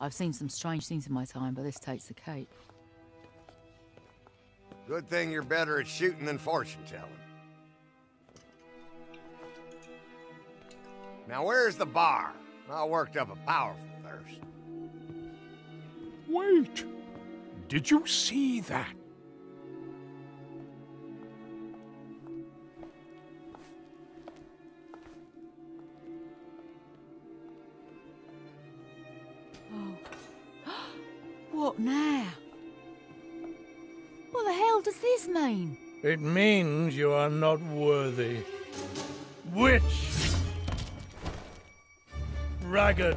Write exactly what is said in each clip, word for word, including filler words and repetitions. I've seen some strange things in my time, but this takes the cake. Good thing you're better at shooting than fortune telling. Now where's the bar? I worked up a powerful thirst. Wait! Did you see that? What now? What the hell does this mean? It means you are not worthy. Witch! Ragged!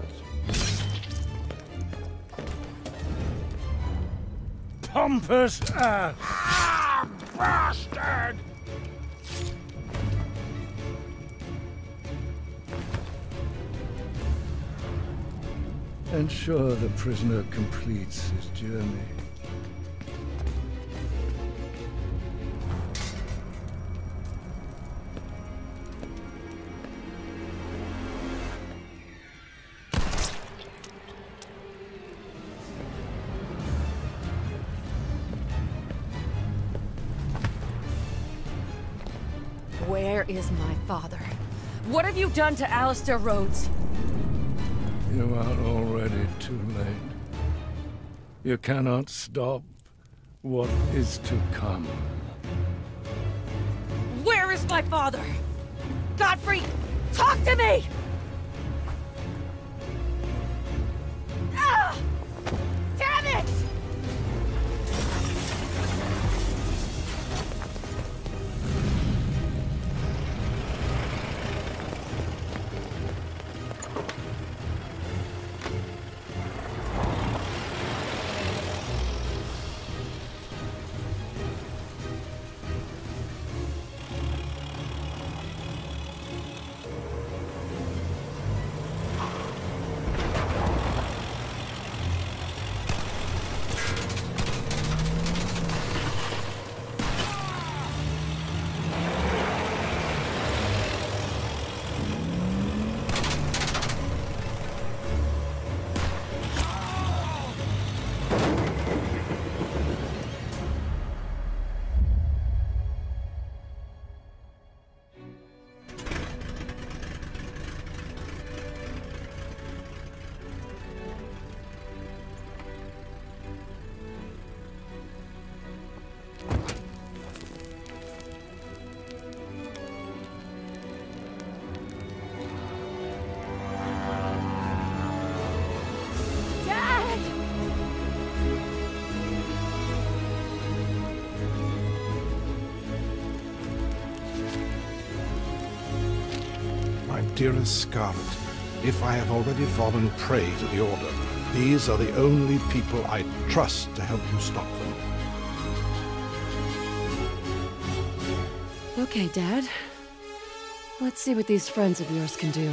Pompous ass! Ah, bastard! Ensure the prisoner completes his journey. Where is my father? What have you done to Alistair Rhodes? You are already too late. You cannot stop what is to come. Where is my father? Godfrey, talk to me! Ah! Damn it! Dearest Scarlet, if I have already fallen prey to the Order, these are the only people I trust to help you stop them. Okay, Dad. Let's see what these friends of yours can do.